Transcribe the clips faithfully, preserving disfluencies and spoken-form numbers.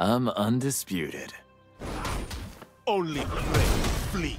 I'm undisputed. Only pray, flee.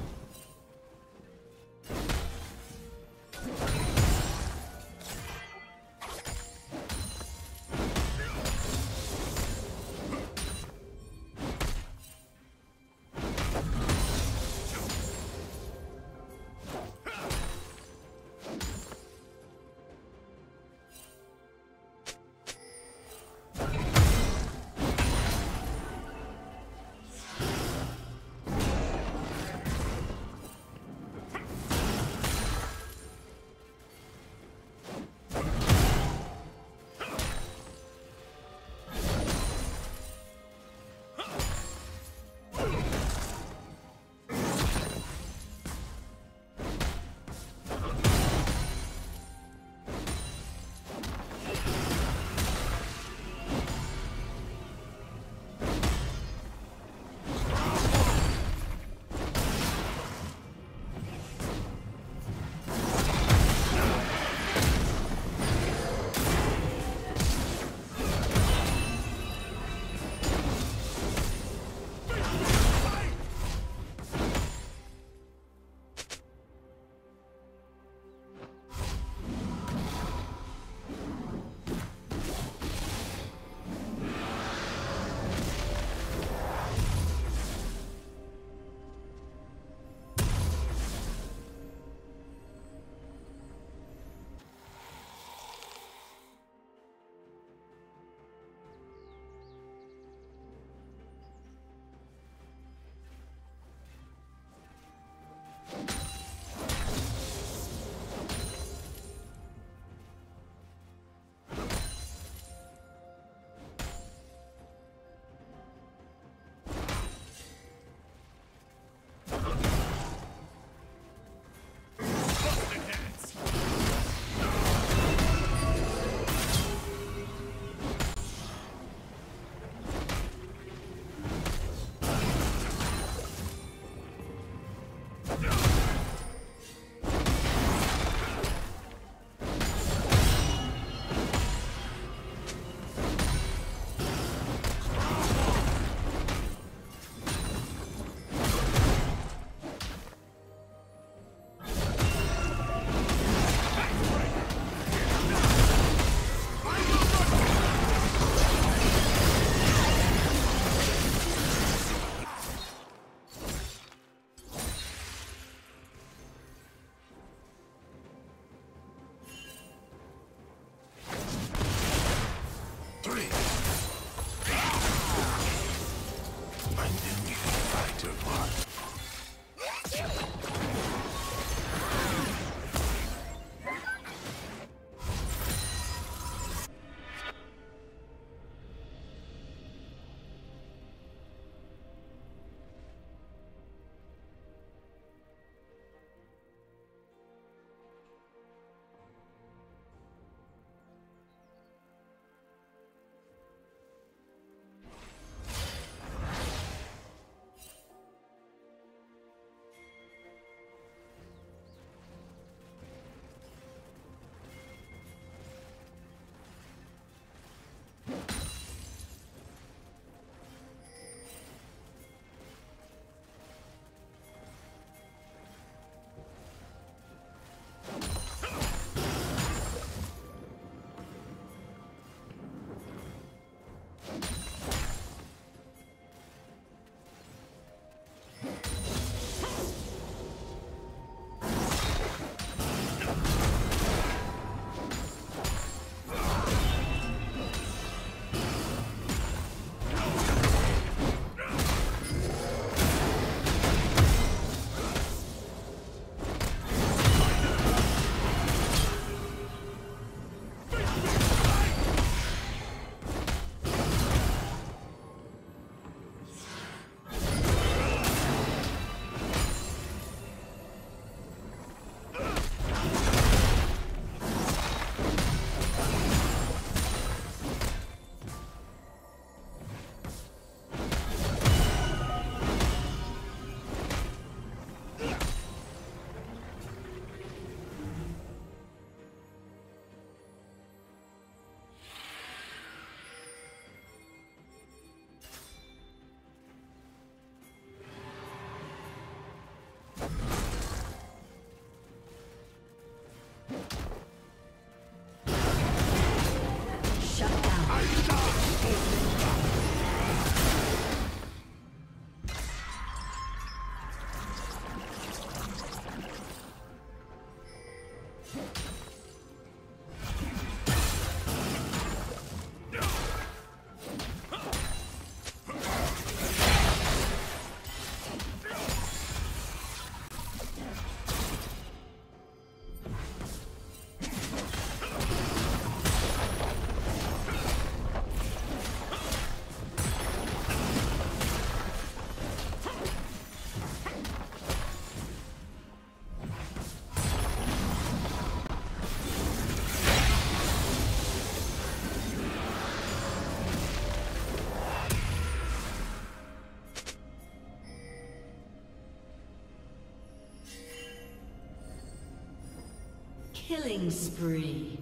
Killing spree.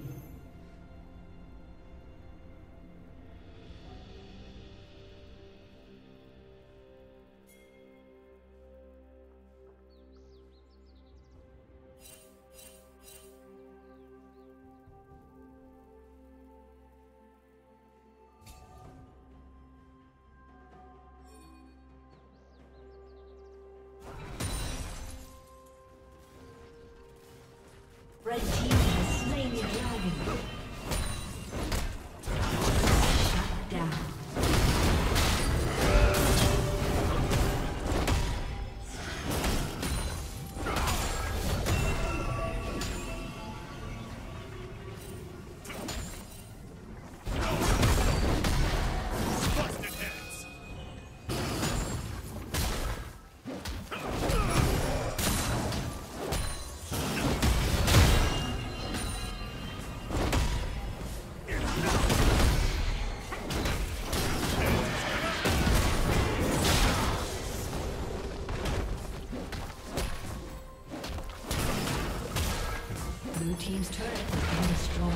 Red team has slain the dragon. Shut down. Team's turret has been destroyed.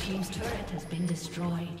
Team's turret has been destroyed.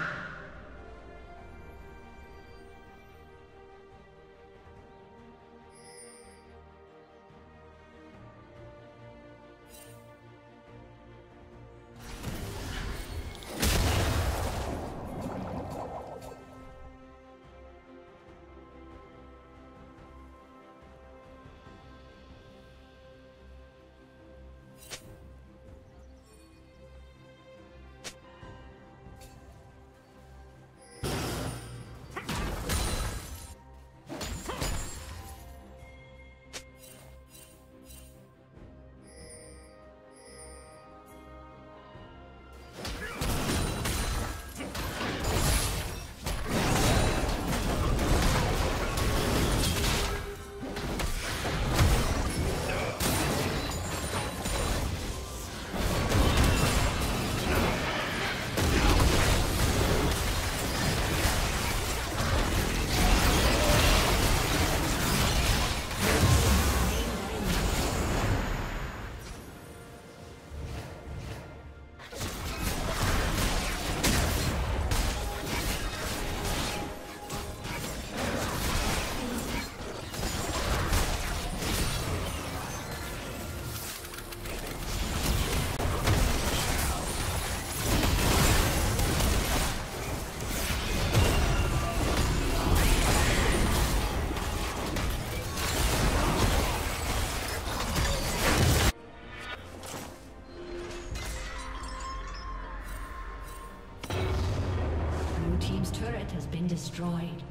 Destroyed.